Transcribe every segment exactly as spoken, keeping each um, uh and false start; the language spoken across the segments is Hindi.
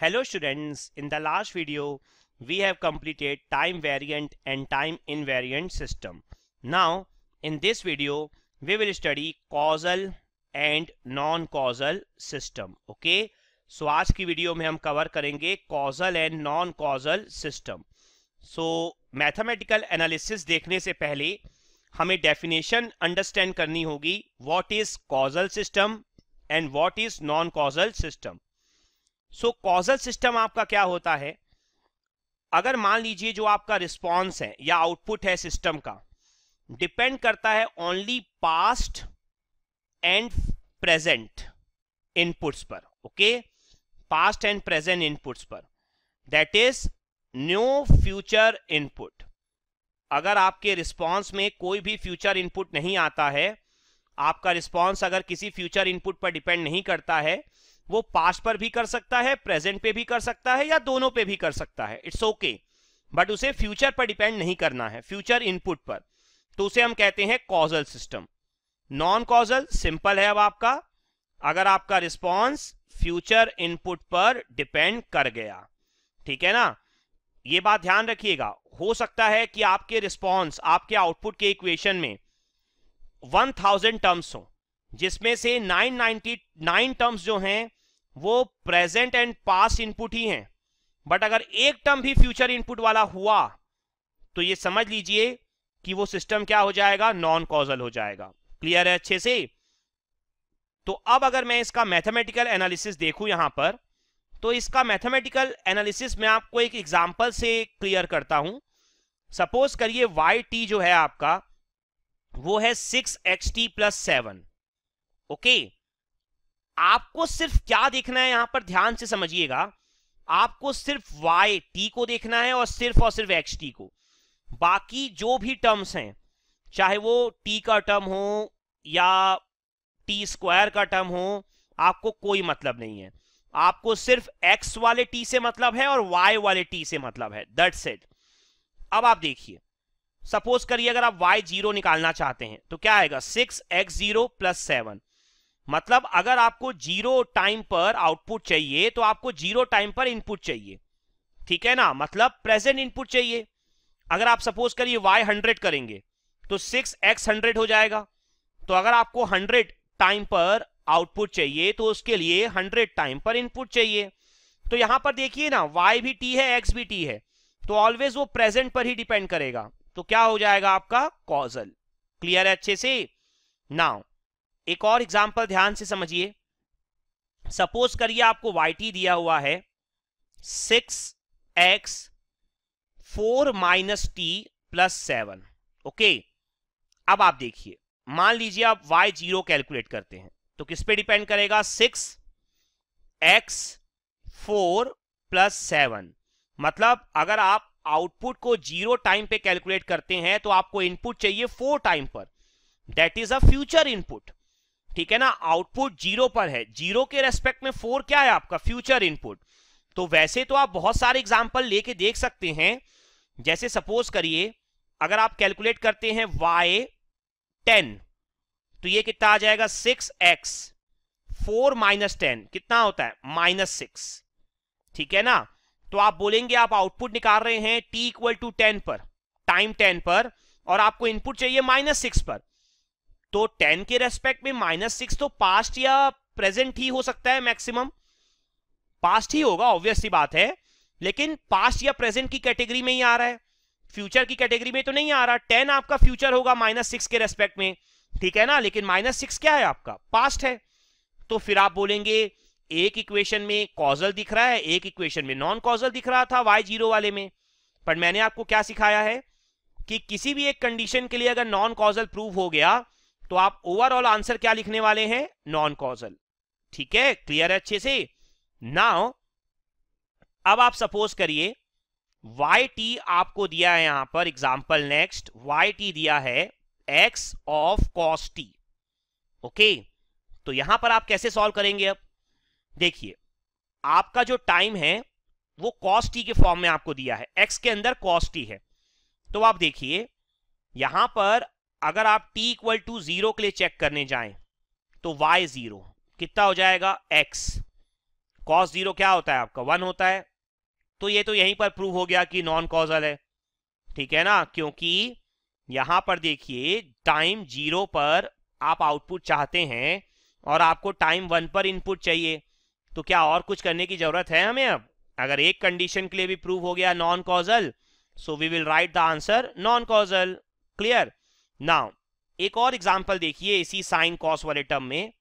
Hello students, in the last video we have completed time variant and time invariant system. Now in this video we will study causal and non-causal system. Okay, so आज की वीडियो में हम कवर करेंगे causal and non-causal system. So mathematical analysis देखने से पहले हमें definition understand करनी होगी what is causal system and what is non-causal system. So causal system आपका क्या होता है, अगर मान लीजिए जो आपका रिस्पॉन्स है या आउटपुट है सिस्टम का डिपेंड करता है only past and present inputs पर. Okay, past and present inputs पर, that is no future input. अगर आपके रिस्पॉन्स में कोई भी फ्यूचर इनपुट नहीं आता है, आपका रिस्पॉन्स अगर किसी फ्यूचर इनपुट पर डिपेंड नहीं करता है, वो पास्ट पर भी कर सकता है, प्रेजेंट पे भी कर सकता है या दोनों पे भी कर सकता है. इट्स ओके, बट उसे फ्यूचर पर डिपेंड नहीं करना है, फ्यूचर इनपुट पर, तो उसे हम कहते हैं causal system. Non causal simple है अब आपका, अगर आपका रिस्पॉन्स फ्यूचर इनपुट पर डिपेंड कर गया. ठीक है ना, ये बात ध्यान रखिएगा. हो सकता है कि आपके रिस्पॉन्स आपके आउटपुट के इक्वेशन में वन थाउजेंड टर्म्स हो, जिसमें से नाइन नाइनटी नाइन टर्म्स जो हैं वो प्रेजेंट एंड पास्ट इनपुट ही हैं, बट अगर एक टर्म भी फ्यूचर इनपुट वाला हुआ तो ये समझ लीजिए कि वो सिस्टम क्या हो जाएगा, नॉन कॉजल हो जाएगा. क्लियर है अच्छे से? तो अब अगर मैं इसका मैथमेटिकल एनालिसिस देखूं यहां पर, तो इसका मैथमेटिकल एनालिसिस मैं आपको एक एग्जाम्पल से क्लियर करता हूं. सपोज करिए वाई टी जो है आपका वो है six x t plus seven. Okay, आपको सिर्फ क्या देखना है यहां पर, ध्यान से समझिएगा, आपको सिर्फ y t को देखना है और सिर्फ और सिर्फ x t को. बाकी जो भी टर्म्स हैं, चाहे वो t का टर्म हो या t स्क्वायर का टर्म हो, आपको कोई मतलब नहीं है. आपको सिर्फ x वाले t से मतलब है और y वाले t से मतलब है, दैट्स इट. अब आप देखिए, सपोज करिए अगर आप y जीरो निकालना चाहते हैं तो क्या आएगा, six x zero plus seven. मतलब अगर आपको जीरो टाइम पर आउटपुट चाहिए तो आपको जीरो टाइम पर इनपुट चाहिए. ठीक है ना, मतलब प्रेजेंट इनपुट चाहिए. अगर आप सपोज करिए y हंड्रेड करेंगे तो सिक्स एक्स हंड्रेड हो जाएगा. तो अगर आपको हंड्रेड टाइम पर आउटपुट चाहिए तो उसके लिए हंड्रेड टाइम पर इनपुट चाहिए. तो यहां पर देखिए ना, y भी t है x भी t है, तो ऑलवेज वो प्रेजेंट पर ही डिपेंड करेगा. तो क्या हो जाएगा आपका, कॉजल. क्लियर है अच्छे से? नाउ एक और एग्जाम्पल ध्यान से समझिए. सपोज करिए आपको yt दिया हुआ है six x four minus t plus seven. Okay, अब आप देखिए, मान लीजिए आप y जीरो कैलकुलेट करते हैं तो किस पे डिपेंड करेगा, six x four plus seven. मतलब अगर आप आउटपुट को जीरो टाइम पे कैलकुलेट करते हैं तो आपको इनपुट चाहिए फोर टाइम पर, that is a future input. ठीक है ना, आउटपुट जीरो पर है, जीरो के रेस्पेक्ट में फोर क्या है आपका, फ्यूचर इनपुट. तो वैसे तो आप बहुत सारे एग्जाम्पल लेके देख सकते हैं. जैसे सपोज करिए अगर आप कैलकुलेट करते हैं y टेन, तो ये कितना आ जाएगा, six x four minus ten कितना होता है, माइनस सिक्स. ठीक है ना, तो आप बोलेंगे आप आउटपुट निकाल रहे हैं t इक्वल टू टेन पर, टाइम टेन पर, और आपको इनपुट चाहिए माइनस सिक्स पर. तो टेन के रेस्पेक्ट में माइनस सिक्स तो पास्ट या प्रेजेंट ही हो सकता है, मैक्सिमम पास्ट ही होगा, ऑब्वियस सी बात है. लेकिन पास्ट या प्रेजेंट की कैटेगरी में ही आ रहा है, फ्यूचर की कैटेगरी में तो नहीं आ रहा. टेन आपका फ्यूचर होगा माइनस सिक्स के रेस्पेक्ट में, ठीक है ना, लेकिन माइनस सिक्स क्या है आपका, पास्ट है. तो फिर आप बोलेंगे एक इक्वेशन में कॉजल दिख रहा है, एक इक्वेशन में नॉन कॉजल दिख रहा था वाई जीरो वाले में. पर मैंने आपको क्या सिखाया है कि किसी भी एक कंडीशन के लिए अगर नॉन कॉजल प्रूव हो गया तो आप ओवरऑल आंसर क्या लिखने वाले हैं, नॉन कॉजल. ठीक है, क्लियर है अच्छे से? नाउ अब आप सपोज करिए वाई टी आपको दिया है यहां पर एग्जांपल नेक्स्ट, वाई टी दिया है x of cos t. Okay, तो यहां पर आप कैसे सॉल्व करेंगे, अब देखिए आपका जो टाइम है वो कॉस टी के फॉर्म में आपको दिया है, एक्स के अंदर कॉस टी है. तो आप देखिए यहां पर अगर आप t इक्वल टू जीरो के लिए चेक करने जाएं तो y जीरो कितना हो जाएगा, x कॉस जीरो क्या होता है आपका वन होता है। तो ये तो यहीं पर प्रूव हो गया कि नॉन कॉजल है, ठीक है ना, क्योंकि यहां पर देखिए टाइम जीरो पर आप आउटपुट चाहते हैं और आपको टाइम वन पर इनपुट चाहिए, तो क्या और कुछ करने की जरूरत है हमें? अब अगर एक कंडीशन के लिए भी प्रूव हो गया non causal, so we will write the answer non causal. Clear? Now एक और एग्जाम्पल देखिए इसी साइन कॉस वाले टर्म में।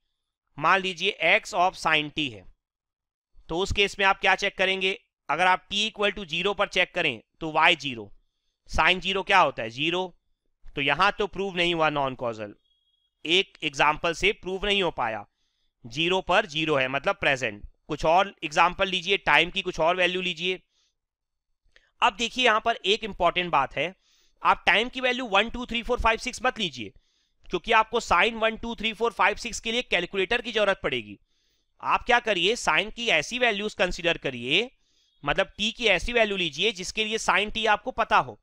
मान लीजिए एक्स ऑफ साइन टी है, तो उस केस में आप क्या चेक करेंगे? अगर आप टी इक्वल टू जीरो पर चेक करें तो वाई जीरो, साइन जीरो क्या होता है जीरो, तो यहां तो प्रूव नहीं हुआ नॉन कॉजल, एक एग्जाम्पल से प्रूव नहीं हो पाया, जीरो पर जीरो है मतलब प्रेजेंट। कुछ और एग्जाम्पल लीजिए, टाइम की कुछ और वैल्यू लीजिए। अब देखिए यहां पर एक इंपॉर्टेंट बात है, आप टाइम की value one two three four five six मत लीजिए, क्योंकि आपको sine one two three four five six के लिए कैलकुलेटर की जरूरत पड़ेगी। आप क्या करिए, साइन की ऐसी वैल्यूज कंसीडर करिए, मतलब टी की ऐसी वैल्यू लीजिए जिसके लिए साइन टी आपको पता हो।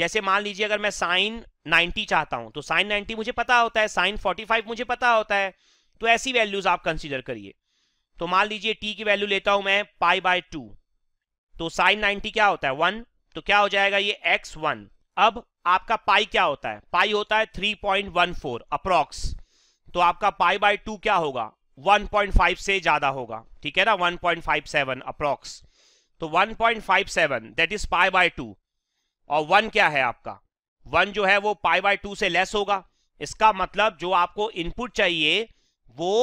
जैसे मान लीजिए अगर मैं साइन नाइन्टी चाहता हूं तो साइन नाइन्टी मुझे पता होता है, साइन फोर्टी फाइव मुझे पता होता है, तो ऐसी वैल्यूज आप कंसीडर करिए। तो मान लीजिए टी की वैल्यू लेता हूं मैं पाई बाय टू, तो साइन नाइन्टी क्या होता है वन, तो क्या हो जाएगा ये एक्स वन। अब आपका पाई क्या होता है, पाई होता है three point one four approx, तो आपका पाई बाय टू क्या होगा वन पॉइंट फाइव से ज्यादा होगा, ठीक है ना, one point five seven approx. तो one point five seven that is pi by two, और वन क्या है आपका, वन जो है वो पाई बाय टू से लेस होगा। इसका मतलब जो आपको इनपुट चाहिए वो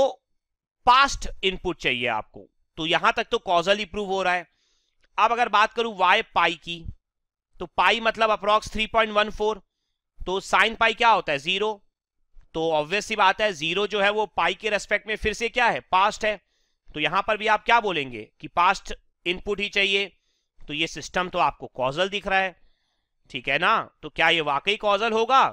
पास्ट इनपुट चाहिए आपको, तो यहां तक तो कॉजल ही प्रूव हो रहा है। अब अगर बात करूं वाई पाई की, तो पाई मतलब approx three point one four, तो साइन पाई क्या होता है जीरो, तो ऑब्वियसली बात है जीरो जो है वो पाई के रेस्पेक्ट में फिर से क्या है पास्ट है, तो यहां पर भी आप क्या बोलेंगे कि पास्ट इनपुट ही चाहिए। तो ये सिस्टम तो आपको कॉजल दिख रहा है, ठीक है ना। तो क्या ये वाकई कॉजल होगा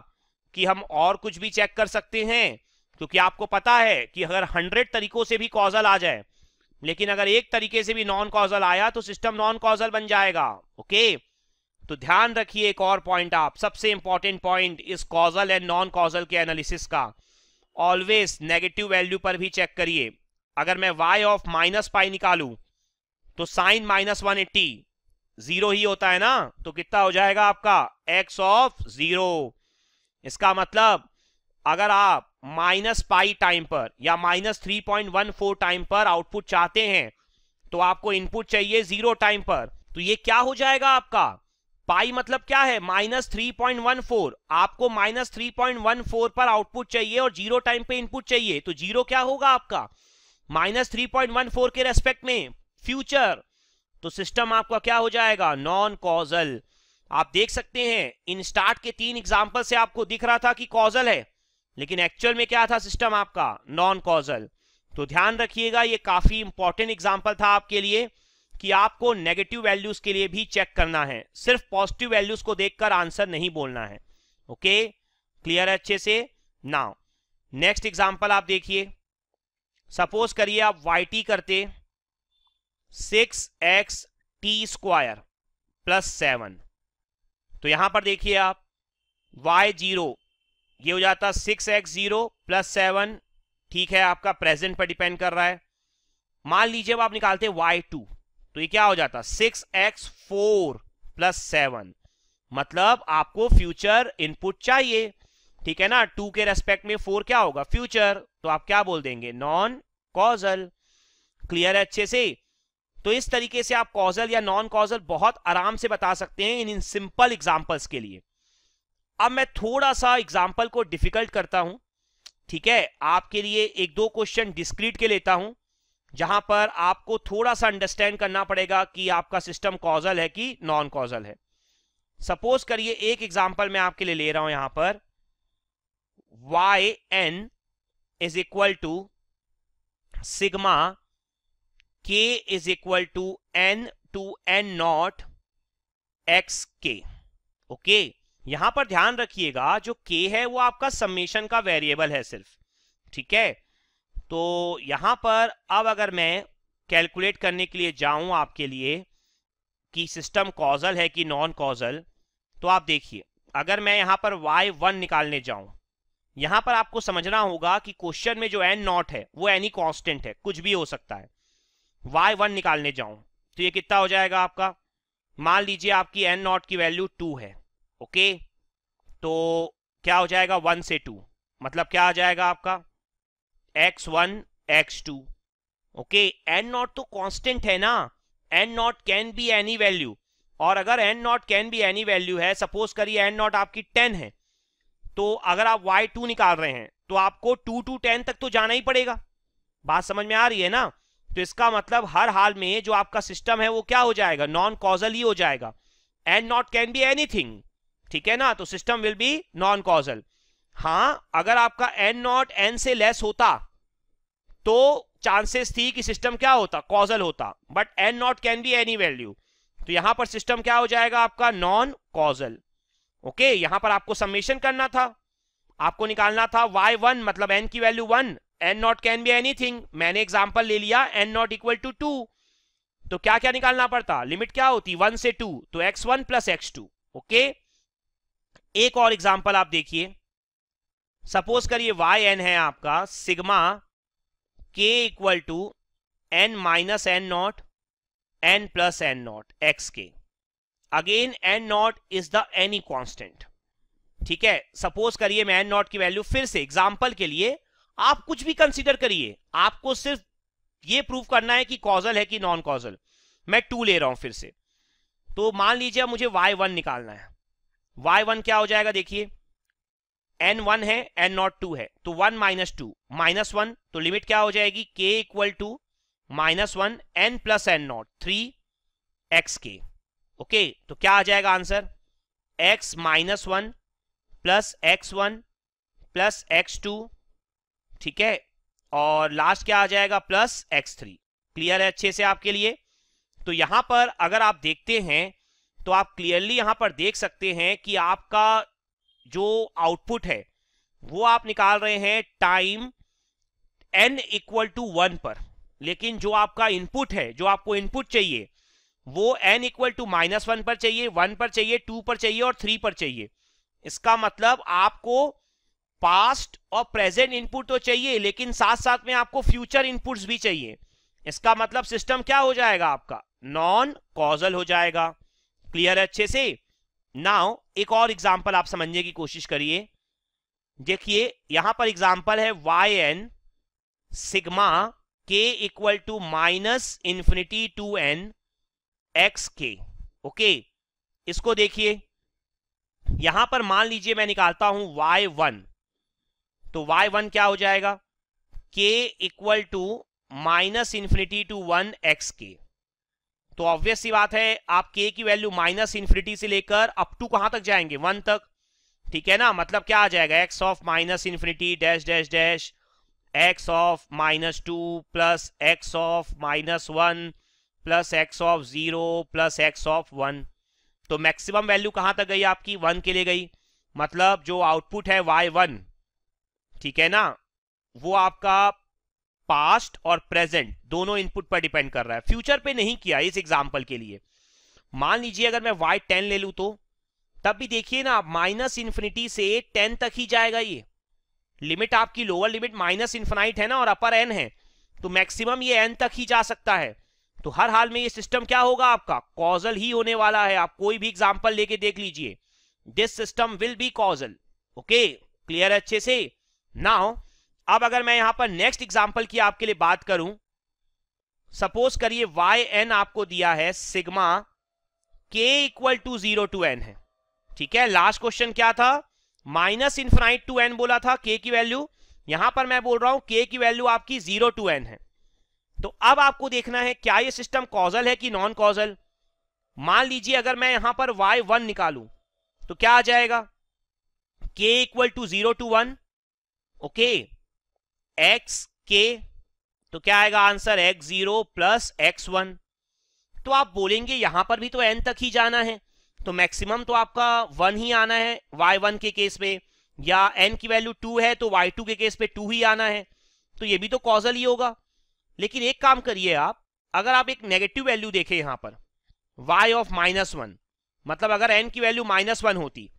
कि हम और कुछ भी चेक कर सकते हैं? क्योंकि आपको पता है कि अगर हंड्रेड तरीकों से भी कॉजल आ जाए, लेकिन अगर एक तरीके से भी नॉन कॉजल आया तो सिस्टम नॉन कॉजल बन जाएगा। ओके, तो ध्यान रखिए एक और पॉइंट, आप सबसे इंपॉर्टेंट पॉइंट इस कॉजल एंड नॉन कॉजल के एनालिसिस का, ऑलवेज नेगेटिव वैल्यू पर भी चेक करिए। अगर मैं y ऑफ माइनस पाई निकालूं तो sine minus one eighty zero ही होता है ना, तो कितना हो जाएगा आपका x ऑफ जीरो। इसका मतलब अगर आप माइनस पाई टाइम पर या minus three point one four time पर आउटपुट चाहते हैं तो आपको इनपुट चाहिए जीरो टाइम पर, तो ये क्या हो जाएगा आपका पाई मतलब क्या है minus three point one four, आपको minus three point one four पर आउटपुट चाहिए और जीरो टाइम पे इनपुट चाहिए, तो जीरो क्या होगा आपका minus three point one four के रेस्पेक्ट में फ्यूचर, तो सिस्टम आपका क्या हो जाएगा नॉन कॉजल। आप देख सकते हैं इन स्टार्ट के तीन एग्जांपल से आपको दिख रहा था कि कॉजल है, लेकिन एक्चुअल में क्या था सिस्टम आपका नॉन कॉजल। तो ध्यान रखिएगा ये काफी इंपॉर्टेंट एग्जाम्पल था आपके लिए कि आपको नेगेटिव वैल्यूज के लिए भी चेक करना है, सिर्फ पॉजिटिव वैल्यूज को देखकर आंसर नहीं बोलना है। ओके, क्लियर है अच्छे से। नाउ नेक्स्ट एग्जांपल आप देखिए, सपोज करिए आप वाई टी करते six x t square plus seven, तो यहां पर देखिए आप वाई जीरो ये हो जाता six x zero plus seven, ठीक है, आपका प्रेजेंट पर डिपेंड कर रहा है। मान लीजिए अब आप निकालते वाई टू, तो ये क्या हो जाता six x four plus seven, मतलब आपको फ्यूचर इनपुट चाहिए, ठीक है ना, टू के रेस्पेक्ट में फोर क्या होगा फ्यूचर, तो आप क्या बोल देंगे नॉन कॉजल। क्लियर है अच्छे से। तो इस तरीके से आप कॉजल या नॉन कॉजल बहुत आराम से बता सकते हैं इन इन सिंपल एग्जांपल्स के लिए। अब मैं थोड़ा सा एग्जांपल को डिफिकल्ट करता हूं, ठीक है, आपके लिए एक दो क्वेश्चन डिस्क्रीट के लेता हूं जहां पर आपको थोड़ा सा अंडरस्टैंड करना पड़ेगा कि आपका सिस्टम कॉजल है कि नॉन कॉजल है। सपोज करिए एक एग्जांपल मैं आपके लिए ले रहा हूं यहां पर y n is equal to sigma k is equal to n to n not x के। ओके, यहां पर ध्यान रखिएगा जो k है वो आपका समेशन का वेरिएबल है सिर्फ, ठीक है। तो यहां पर अब अगर मैं कैलकुलेट करने के लिए जाऊं आपके लिए कि सिस्टम कॉजल है कि नॉन कॉजल, तो आप देखिए अगर मैं यहां पर वाई वन निकालने जाऊं, यहां पर आपको समझना होगा कि क्वेश्चन में जो एन नॉट है वो एनी कांस्टेंट है, कुछ भी हो सकता है, वाई वन निकालने जाऊं तो ये कितना हो जाएगा आपका, मान लीजिए आपकी एन नॉट की वैल्यू टू है, ओके, तो क्या हो जाएगा वन से टू, मतलब क्या आ जाएगा आपका x one x two, okay. N not तो कांस्टेंट है ना, n not can be any value, और अगर n not can be any value है, सपोज करिए एन नॉट आपकी टेन है, तो अगर आप वाई टू निकाल रहे हैं तो आपको टू टू टेन तक तो जाना ही पड़ेगा, बात समझ में आ रही है ना। तो इसका मतलब हर हाल में जो आपका सिस्टम है वो क्या हो जाएगा, नॉन कॉजल ही हो जाएगा, and not can be anything, ठीक है ना, तो system will be non causal. हाँ, अगर आपका एन नॉट एन से लेस होता तो चांसेस थी कि सिस्टम क्या होता, कॉजल होता, but n not can be any value, तो यहां पर सिस्टम क्या हो जाएगा आपका नॉन कॉजल, ओके। यहां पर आपको समेशन करना था, आपको निकालना था वाई वन मतलब एन की value one, n not can be anything, मैंने एग्जाम्पल ले लिया n not equal to two, तो क्या क्या निकालना पड़ता, लिमिट क्या होती वन से टू, तो x one plus x two, okay. एक और एग्जाम्पल आप देखिए, सपोज करिए वाई एन है आपका sigma k equal to n minus n not n plus n not x k, again n not is the any constant, ठीक है। सपोज करिए मैं एन नॉट की वैल्यू, फिर से एग्जाम्पल के लिए आप कुछ भी कंसीडर करिए, आपको सिर्फ ये प्रूव करना है कि कॉजल है कि नॉन कॉजल। मैं टू ले रहा हूं फिर से, तो मान लीजिए मुझे वाई वन निकालना है, वाई वन क्या हो जाएगा, देखिए एन वन है एन नॉट टू है, तो one minus two minus one, तो लिमिट क्या हो जाएगी k equal to minus one n plus n not three x के, ओके। तो क्या आ जाएगा answer, x minus one plus x one plus x two, ठीक है, और लास्ट क्या आ जाएगा प्लस एक्स थ्री। क्लियर है अच्छे से आपके लिए? तो यहां पर अगर आप देखते हैं तो आप क्लियरली यहां पर देख सकते हैं कि आपका जो आउटपुट है वो आप निकाल रहे हैं time n equal to one पर, लेकिन जो आपका इनपुट है, जो आपको इनपुट चाहिए वो n equal to minus one पर चाहिए, वन पर चाहिए, टू पर चाहिए और थ्री पर चाहिए। इसका मतलब आपको पास्ट और प्रेजेंट इनपुट तो चाहिए लेकिन साथ साथ में आपको फ्यूचर इनपुट्स भी चाहिए। इसका मतलब सिस्टम क्या हो जाएगा आपका, नॉन कॉजल हो जाएगा। क्लियर है अच्छे से? नाउ एक और एग्जांपल आप समझने की कोशिश करिए। देखिए यहां पर एग्जांपल है y n sigma k equal to minus infinity to n x के, ओके। इसको देखिए, यहां पर मान लीजिए मैं निकालता हूं वाई वन, तो वाई वन क्या हो जाएगा k equal to minus infinity to one x k, तो ऑब्वियस सी बात है आप के की वैल्यू माइनस इन्फिनिटी से लेकर अप टू कहां तक जाएंगे, वन तक, ठीक है ना। मतलब क्या आ जाएगा x of minus infinity dash dash dash x of minus two plus x of minus one plus x of zero plus x of one, तो मैक्सिमम वैल्यू कहां तक गई आपकी, वन के लिए गई। मतलब जो आउटपुट है वाई वन, ठीक है ना, वो आपका पास्ट और प्रेजेंट दोनों इनपुट पर डिपेंड कर रहा है, फ्यूचर पे नहीं किया इस एग्जांपल के लिए। मान लीजिए अगर मैं वाई टेन ले लूं तो तब भी देखिए ना आप माइनस इन्फिनिटी से टेन तक ही जाएगा। ये लिमिट आपकी लोअर लिमिट माइनस इन्फिनाइट है ना और अपर एन है, तो मैक्सिमम ये एन तक ही जा सकता है। तो हर हाल में ये सिस्टम क्या होगा आपका, कॉजल ही होने वाला है। आप कोई भी एग्जाम्पल लेके देख लीजिए, this system will be causal, okay. Clear है अच्छे से? नाउ अब अगर मैं यहां पर नेक्स्ट एग्जाम्पल की आपके लिए बात करूं, सपोज करिए वाई एन आपको दिया है sigma k equal to zero to n है, ठीक है। लास्ट क्वेश्चन क्या था, माइनस इन्फिनाइट टू एन बोला था के की वैल्यू, यहां पर मैं बोल रहा हूं के की वैल्यू आपकी जीरो टू एन है। तो अब आपको देखना है क्या ये सिस्टम कॉजल है कि नॉन कॉजल। मान लीजिए अगर मैं यहां पर वाई वन निकालू तो क्या आ जाएगा, k equal to zero to one, okay, x k, तो क्या आएगा answer x zero plus x one. तो आप बोलेंगे यहां पर भी तो एन तक ही जाना है, तो मैक्सिमम तो आपका वन ही आना है वाई वन के केस में, या एन की वैल्यू टू है तो वाई टू के केस पे टू ही आना है, तो ये भी तो कॉजल ही होगा। लेकिन एक काम करिए आप, अगर आप एक नेगेटिव वैल्यू देखें यहां पर वाई ऑफ माइनस वन, मतलब अगर एन की वैल्यू माइनस वन होती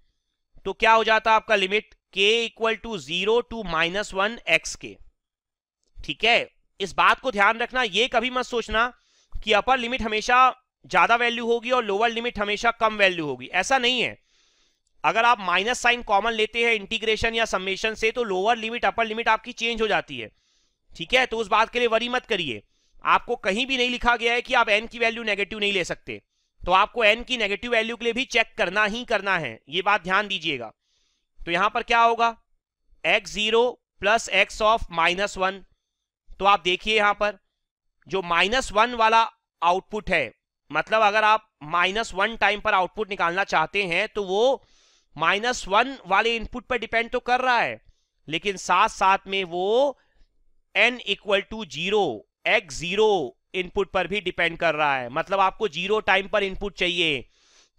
तो क्या हो जाता आपका limit k equal to zero to minus one x k, ठीक है। इस बात को ध्यान रखना, ये कभी मत सोचना कि अपर लिमिट हमेशा ज्यादा वैल्यू होगी और लोअर लिमिट हमेशा कम वैल्यू होगी, ऐसा नहीं है। अगर आप माइनस साइन कॉमन लेते हैं इंटीग्रेशन या समेशन से तो लोअर लिमिट अपर लिमिट आपकी चेंज हो जाती है, ठीक है। तो उस बात के लिए वरी मत करिए, आपको कहीं भी नहीं लिखा गया है कि आप एन की वैल्यू नेगेटिव नहीं ले सकते, तो आपको एन की नेगेटिव वैल्यू के लिए भी चेक करना ही करना है, ये बात ध्यान दीजिएगा। तो यहाँ पर क्या होगा, x zero plus x of minus one. तो आप देखिए यहाँ पर जो माइनस वन वाला आउटपुट है, मतलब अगर आप माइनस वन टाइम पर आउटपुट निकालना चाहते हैं तो वो माइनस वन वाले इनपुट पर डिपेंड तो कर रहा है, लेकिन साथ साथ में वो n equal to zero x zero input पर भी डिपेंड कर रहा है। मतलब आपको जीरो टाइम पर इनपुट चाहिए,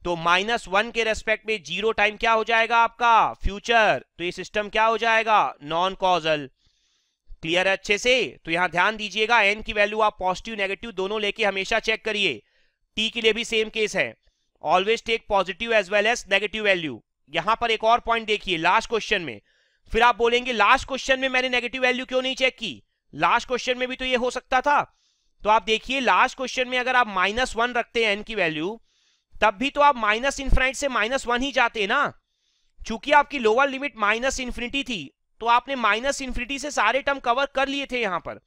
तो माइनस वन के रेस्पेक्ट में जीरो टाइम क्या हो जाएगा आपका फ्यूचर, तो ये सिस्टम क्या हो जाएगा नॉन कॉजल। क्लियर है अच्छे से? तो यहां ध्यान दीजिएगा एन की वैल्यू आप पॉजिटिव नेगेटिव दोनों लेके हमेशा चेक करिए। टी के लिए भी सेम केस है, always take positive as well as negative value. यहां पर एक और पॉइंट देखिए लास्ट क्वेश्चन में, फिर आप बोलेंगे लास्ट क्वेश्चन में मैंने नेगेटिव वैल्यू क्यों नहीं चेक की, लास्ट क्वेश्चन में भी तो ये हो सकता था। तो आप देखिए लास्ट क्वेश्चन में अगर आप माइनस वन रखते हैं एन की वैल्यू, तब भी तो आप माइनस इन्फिनिटी से माइनस वन ही जाते हैं ना, चूंकि आपकी लोअर लिमिट माइनस इन्फिनिटी थी तो आपने माइनस इन्फिनिटी से सारे टर्म कवर कर लिए थे। यहाँ पर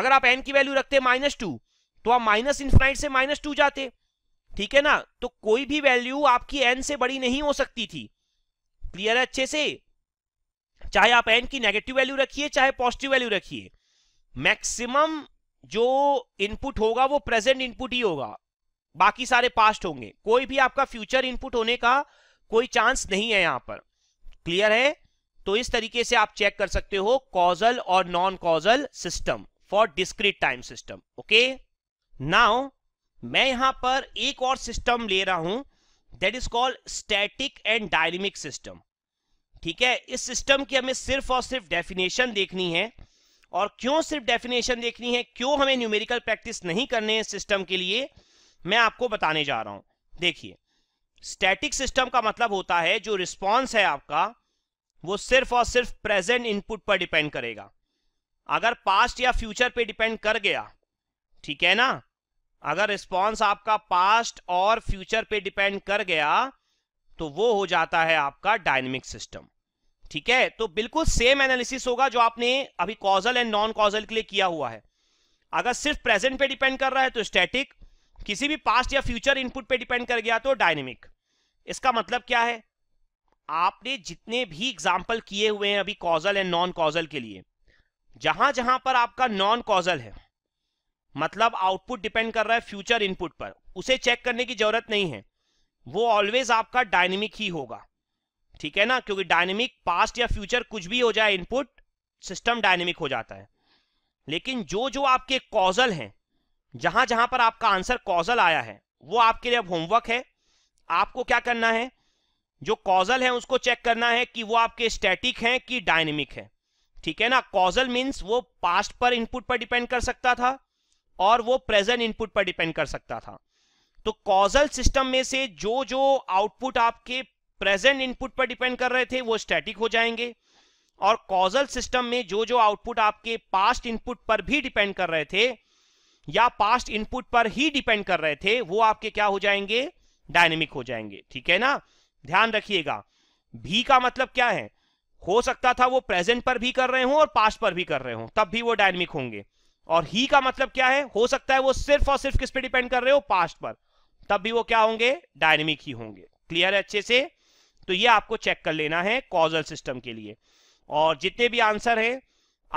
अगर आप एन की वैल्यू रखते माइनस टू तो आप माइनस इन्फिनिटी से माइनस टू जाते, ठीक है ना। तो कोई भी वैल्यू आपकी एन से बड़ी नहीं हो सकती थी। क्लियर है अच्छे से? चाहे आप एन की नेगेटिव वैल्यू रखिए चाहे पॉजिटिव वैल्यू रखिए, मैक्सिमम जो इनपुट होगा वो प्रेजेंट इनपुट ही होगा, बाकी सारे पास्ट होंगे, कोई भी आपका फ्यूचर इनपुट होने का कोई चांस नहीं है यहाँ पर। क्लियर है? तो इस तरीके से आप चेक कर सकते हो कॉजल और non causal system for discrete time system. Okay, now मैं यहाँ पर एक और सिस्टम ले रहा हूँ, that is called static and dynamic system. ठीक है, इस सिस्टम की हमें सिर्फ और सिर्फ डेफिनेशन देखनी है। और क्यों सिर्फ डेफिनेशन देखनी है, क्यों हमें न्यूमेरिकल प्रैक्टिस नहीं करने है सिस्टम के लिए, मैं आपको बताने जा रहा हूं। देखिए, स्टैटिक सिस्टम का मतलब होता है जो रिस्पॉन्स है आपका वो सिर्फ और सिर्फ प्रेजेंट इनपुट पर डिपेंड करेगा। अगर पास्ट या फ्यूचर पे डिपेंड कर गया, ठीक है ना, अगर रिस्पॉन्स आपका पास्ट और फ्यूचर पे डिपेंड कर गया तो वो हो जाता है आपका डायनेमिक सिस्टम। ठीक है, तो बिल्कुल सेम एनालिसिस होगा जो आपने अभी कॉजल एंड नॉन कॉजल के लिए किया हुआ है। अगर सिर्फ प्रेजेंट पे डिपेंड कर रहा है तो स्टैटिक, किसी भी पास्ट या फ्यूचर इनपुट पे डिपेंड कर गया तो डायनेमिक। इसका मतलब क्या है, आपने जितने भी एग्जाम्पल किए हुए हैं अभी कॉजल एंड नॉन कॉजल के लिए, जहां जहां पर आपका नॉन कॉजल है, मतलब आउटपुट डिपेंड कर रहा है फ्यूचर इनपुट पर, उसे चेक करने की जरूरत नहीं है, वो ऑलवेज आपका डायनेमिक ही होगा। ठीक है ना, क्योंकि डायनेमिक पास्ट या फ्यूचर कुछ भी हो जाए इनपुट, सिस्टम डायनेमिक हो जाता है। लेकिन जो जो आपके कॉजल हैं, जहां जहां पर आपका आंसर कॉजल आया है, वो आपके लिए अब होमवर्क है। आपको क्या करना है, जो कॉजल है उसको चेक करना है कि वो आपके स्टैटिक हैं कि डायनेमिक है। ठीक है ना, कॉजल मीन्स वो पास्ट पर इनपुट पर डिपेंड कर सकता था और वो प्रेजेंट इनपुट पर डिपेंड कर सकता था। तो कॉजल सिस्टम में से जो जो आउटपुट आपके प्रेजेंट इनपुट पर डिपेंड कर रहे थे वो स्टैटिक हो जाएंगे, और कॉजल सिस्टम में जो जो आउटपुट आपके पास्ट इनपुट पर भी डिपेंड कर रहे थे या पास्ट इनपुट पर ही डिपेंड कर रहे थे वो आपके क्या हो जाएंगे, डायनेमिक हो जाएंगे। ठीक है ना, ध्यान रखिएगा। भी का मतलब क्या है, हो सकता था वो प्रेजेंट पर भी कर रहे हो और पास्ट पर भी कर रहे हो, तब भी वो डायनेमिक होंगे। और ही का मतलब क्या है, हो सकता है वो सिर्फ और सिर्फ किस पे डिपेंड कर रहे हो, पास्ट पर, तब भी वो क्या होंगे, डायनेमिक ही होंगे। क्लियर है अच्छे से? तो ये आपको चेक कर लेना है कॉजल सिस्टम के लिए। और जितने भी आंसर है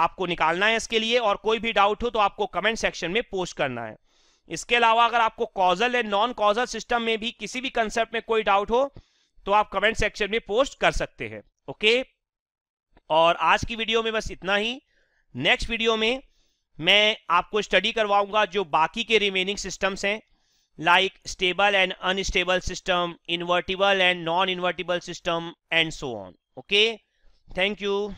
आपको निकालना है इसके लिए, और कोई भी डाउट हो तो आपको कमेंट सेक्शन में पोस्ट करना है। इसके अलावा अगर आपको causal and non causal system में भी किसी भी कंसेप्ट में कोई डाउट हो तो आप कमेंट सेक्शन में पोस्ट कर सकते हैं। ओके, और आज की वीडियो में बस इतना ही। नेक्स्ट वीडियो में मैं आपको स्टडी करवाऊंगा जो बाकी के रिमेनिंग सिस्टम्स हैं, like stable and unstable system, invertible and non-invertible system, and so on. Okay, thank you.